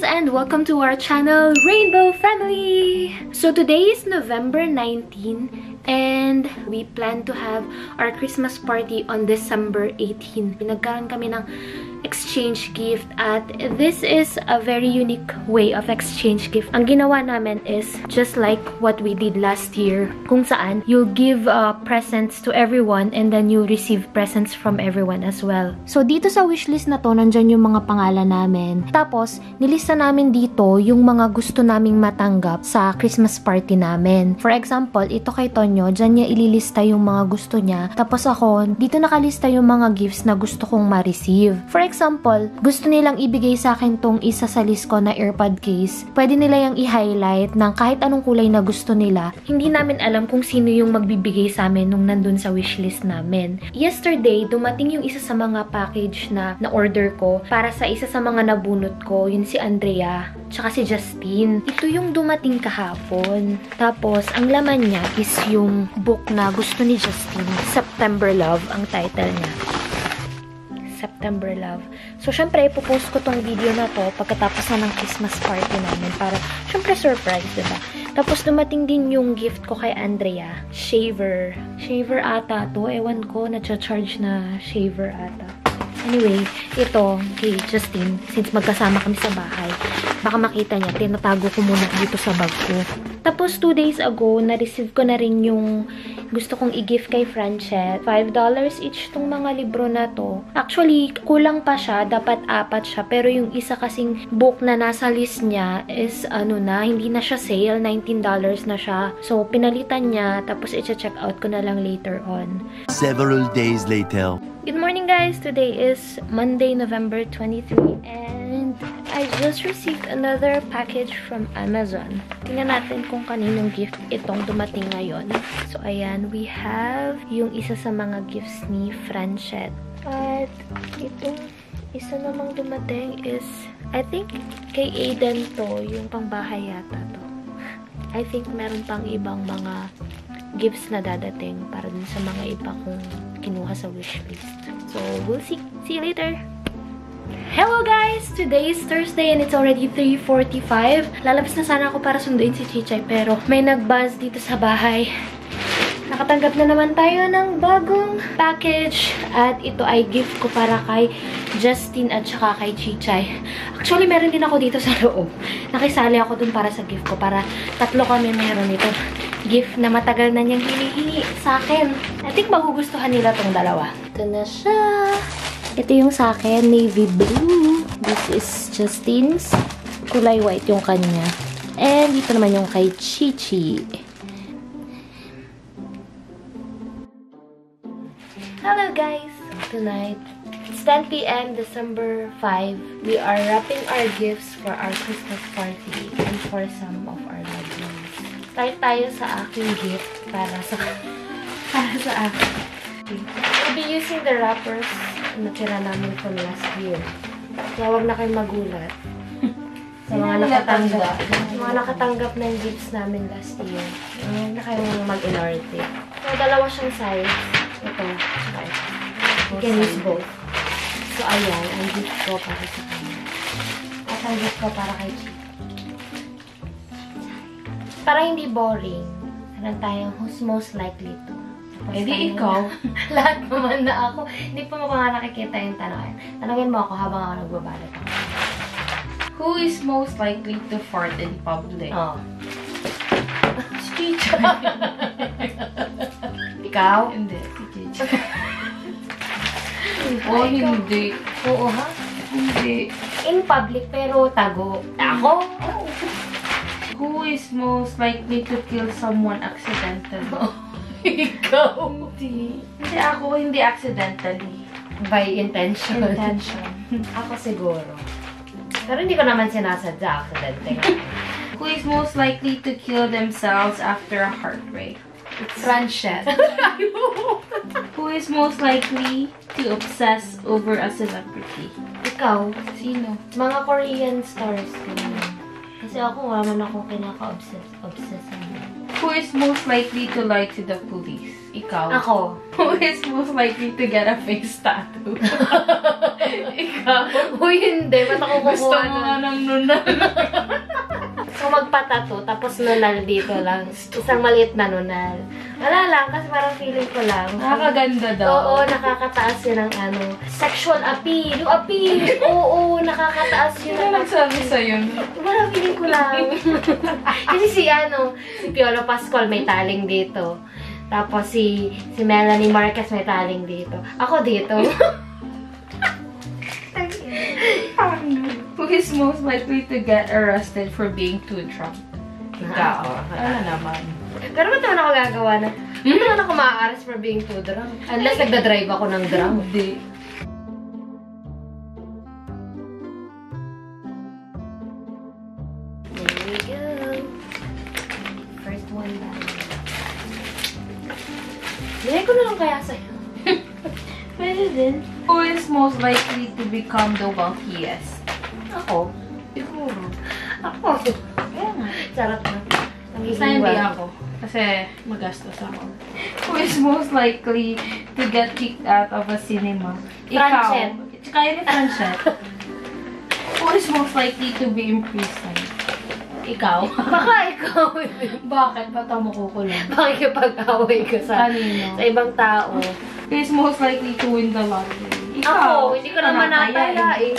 guys, and welcome to our channel, Rainbow Family! So today is November 19 and we plan to have our Christmas party on December 18. Pinagkaroon kami ng exchange gift at this is a very unique way of exchange gift. Ang ginawa namin is just like what we did last year, kung saan you'll give presents to everyone and then you receive presents from everyone as well. So dito sa wishlist na to, nandyan yung mga pangalan namin. Tapos, nilista namin dito yung mga gusto naming matanggap sa Christmas party namin. For example, ito kay Tonyo, dyan niya ililista yung mga gusto niya. Tapos ako, dito nakalista yung mga gifts na gusto kong ma-receive. For example, gusto nilang ibigay sa akin tong isa sa list ko na AirPod case. Pwede nila yung i-highlight ng kahit anong kulay na gusto nila. Hindi namin alam kung sino yung magbibigay sa amin nung nandun sa wishlist namin. Yesterday, dumating yung isa sa mga package na na-order ko para sa isa sa mga nabunot ko. Yun si Andrea, tsaka si Justine. Ito yung dumating kahapon. Tapos, ang laman niya is yung book na gusto ni Justine. September Love ang title niya. September Love. So, syempre, ipopost ko tong video na to pagkatapos na ng Christmas party namin para, syempre, surprise, diba? Tapos, dumating din yung gift ko kay Andrea. Shaver. Shaver ata to. Ewan ko, na-charge na shaver ata. Anyway, ito, kay Justine, since magkasama kami sa bahay, baka makita niya, tinatago ko muna dito sa bag ko. Tapos, 2 days ago, na-receive ko na rin yung gusto kong i-gift kay Franchette. $5 each tong mga libro na to. Actually, kulang pa siya. Dapat 4 siya. Pero yung isa kasing book na nasa list niya is ano na, hindi na siya sale. $19 na siya. So, pinalitan niya. Tapos, i-check out ko na lang later on. Several days later. Good morning, guys! Today is Monday, November 23 and I just received another package from Amazon. Tingnan natin kung kaninong gift itong dumating ngayon. So, ayan, we have yung isa sa mga gifts ni Franchette. At itong isa namang dumating is, I think, kay Aiden to, yung pangbahay yata to. I think meron pang ibang mga gifts na dadating para dun sa mga iba kong kinuha sa wishlist. So, we'll see. See you later! Hello guys! Today is Thursday and it's already 3:45. Lalabas na sana ako para sunduin si Chichay pero may nag-buzz dito sa bahay. Nakatanggap na naman tayo ng bagong package at ito ay gift ko para kay Justine at saka kay Chichay. Actually, meron din ako dito sa loob. Nakisali ako dun para sa gift ko para tatlo kami meron nito. Gift na matagal na niyang hinihingi sa akin. I think magugustuhan nila tong dalawa. Ito na siya! Ito yung sa akin, navy blue. This is Justine's. Kulay white yung kanya. And dito naman yung kay Chichi. Hello guys! Tonight, it's 10 p.m. December 5. We are wrapping our gifts for our Christmas party and for some of our loved ones. Start tayo sa aking gift para sa akin. We'll be using the wrappers natira namin from last year. Kaya huwag na kayong magulat sa mga nakatanggap ng gifts namin last year. Huwag na kayong mag-inarte. So, dalawa siyang size. Ito. You can use both. So, ayan. Ang gift ko para sa kanya. At ang gift ko para kay Chi. Para hindi boring, meron tayong who's most likely to. Eh di ikaw. Lahat naman na ako. Hindi pa mo nga nakikita yung tanong. Tanongin mo ako habang ako nagbabalot. Who is most likely to fart in public? Oh. Si Chicha. Ikaw? Hindi. Si Chicha. Oh, hindi. Oo, ha? Hindi. In public, pero tago. Ako? Oh. Who is most likely to kill someone accidentally? Oh. Ikaw. Hindi ako, hindi accidentally. By intention. Intention. Ako siguro. Pero hindi ko naman sinasadya accidentally. Who is most likely to kill themselves after a heartbreak? It's Franchette. Who is most likely to obsess over a celebrity? Ikaw. Sino? Mga Korean stars. Kasi ako, wala man akong kinaka-obsess. Who is most likely to lie to the police? Ikaw? Ako. Who is most likely to get a face tattoo? Ikaw? Uy, hindi. Ba't ako kukuha? Gusto mo nga ng nunal. So, magpatato, tapos nunal dito lang. Isang maliit na nunal. Wala lang, kasi parang feeling ko lang. Nakakaganda daw. Oo, nakakataas yun ang ano. Sexual appeal. Yung appeal! Oo, nakakataas yun. Ano nagsabi sa'yo? Parang feeling ko lang. Kasi si ano, si Piolo Pascual may taling dito. Tapos si Melanie Marquez may taling dito. Ako dito. Who is most likely to get arrested for being too drunk? Ikaw. Ano naman? Pero ba't naman ako gagawa na? Ba't naman ako ma-arrest for being too drunk? Unless nagdadrive ako ng drunk. Hindi. There we go. First one back. Binay ko na lang kaya sa'yo. Pwede din. Who is most likely to become the wealthiest? Ako. Siguro. Ako. Kaya nga. Sarap na. Basta hindi ako. Kasi magastos ako. Who is most likely to get kicked out of a cinema? Ikaw. Kaya ni Franchette. Who is most likely to be imprisoned? Ikaw? Baka ikaw. Bakit? Ba't ako makukulong? Pakikipag-away ka sa ibang tao. Who is most likely to win the lottery? Ikaw. Ako. Hindi ko naman nataya eh.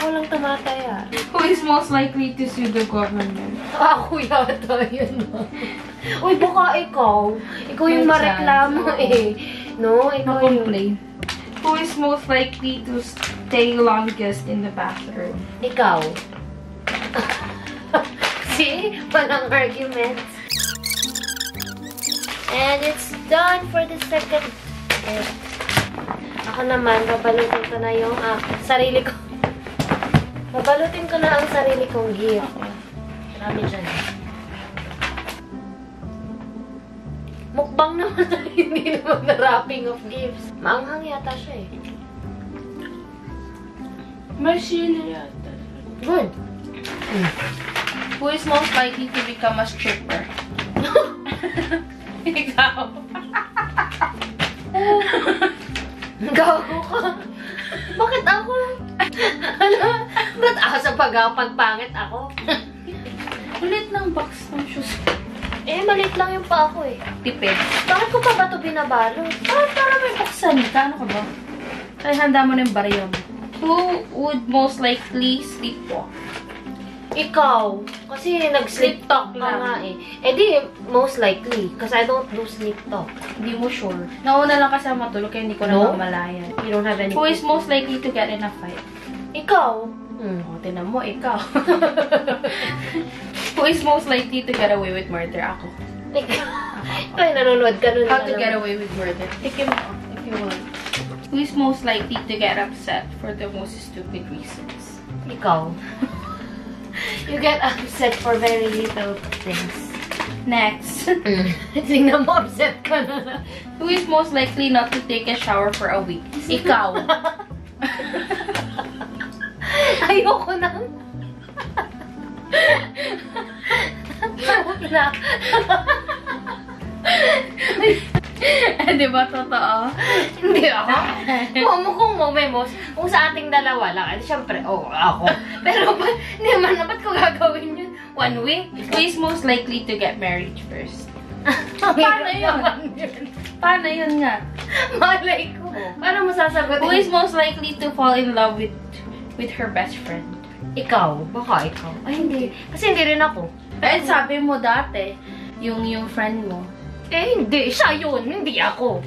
Ako lang tumataya. Who is most likely to sue the government? Ako yata yun. Uy, baka ikaw. Ikaw yung mareklamo eh. No? Ikaw yung... Who is most likely to stay longest in the bathroom? Ikaw. See? Walang arguments. And it's done for the second bit. Ako naman, babalutin ko na yung sarili ko. Babalutin ko na ang sarili kong gift. Marami dyan. Mukbang naman na hindi naman na wrapping of gifts. Maanghang yata siya eh. May sili yata. Good. Who is most likely to become a stripper? Ikaw. Gago ka. Bakit ako? Ano? Ba't ako sa pagpangit ako? Ulit ng box ng shoes. Eh, maliit lang yung pa ako eh. Tipid. Bakit ko pa ba ito binabalot? Bakit para may buksan ka? Ano ka ba? Kaya handa mo na yung baryo. Who would most likely sleepwalk? Ikaw. Kasi nag-sleep talk na nga eh. Eh di, most likely. Kasi I don't do sleep talk. Hindi mo sure. Nauna lang kasi ang matulog kaya hindi ko na mamalayan. You don't have any... Who is most likely to get in a fight? Ikaw. O, tinan mo, ikaw. Who is most likely to get away with murder? Ako. Ikaw. Ay, nanonood ka nun. How to get away with murder? Tikim mo, if you want. Who is most likely to get upset for the most stupid reasons? Ikaw. You get upset for very little things. Next. Tingnan mo, upset ka na. Who is most likely not to take a shower for a week? Ikaw. Ayoko na. Eh, di ba totoo? Hindi ako. Kung memos, kung sa ating dalawa lang, siyempre, ako. Pero, hindi man, dapat ko gagawin yun. One week, who is most likely to get married first? Paano yun? Paano yun nga? Malay ko. Paano masasagot? Who is most likely to fall in love with her best friend? Ikaw. Baka ikaw. Ay, hindi. Kasi hindi rin ako. Eh, sabi mo dati, yung friend mo. Eh, hindi. Siya yun. Hindi ako.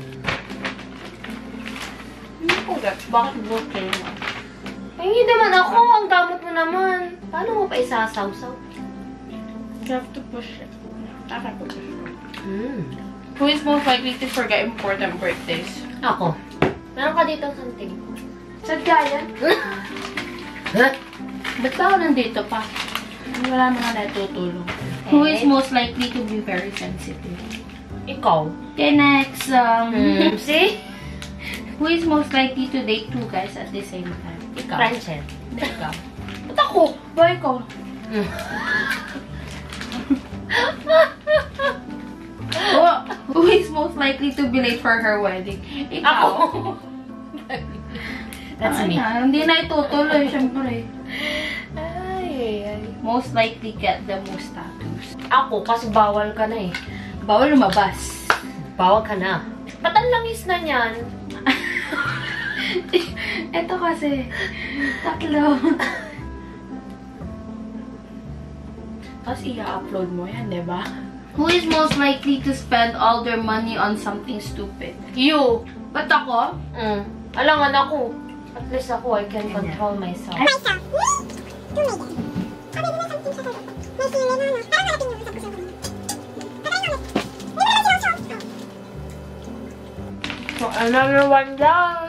Hindi ko gats. Bakit bukin mo? Eh, hindi naman ako. Ang damot mo naman. Paano mo pa isasaw-saw? You have to push it. Taka to push it. Who is most likely to forget important birthdays? Ako. Meron ka dito something. Sad gaya? Ba't ba ako nandito pa? Wala mga natutulong. Who is most likely to be very sensitive? Ikaw. Okay, next. See? Who is most likely to date two guys at the same time? Ikaw. Franchette. Ikaw. Ba't ako? Ba, ikaw? Who is most most likely to be late for her wedding? Ikaw? Ako. That's me. Hindi na itutuloy, syempre. Ay. Most likely get the most tattoos. Ako, kasi bawal ka na eh. Bawal lumabas. Bawal ka na. Patanlangis na niyan. Ito kasi. Tatlo. Tapos i-upload mo yan, diba? Who is most likely to spend all their money on something stupid? You. Ba't ako? Alangan ako. At least ako, I can control myself. So another one down.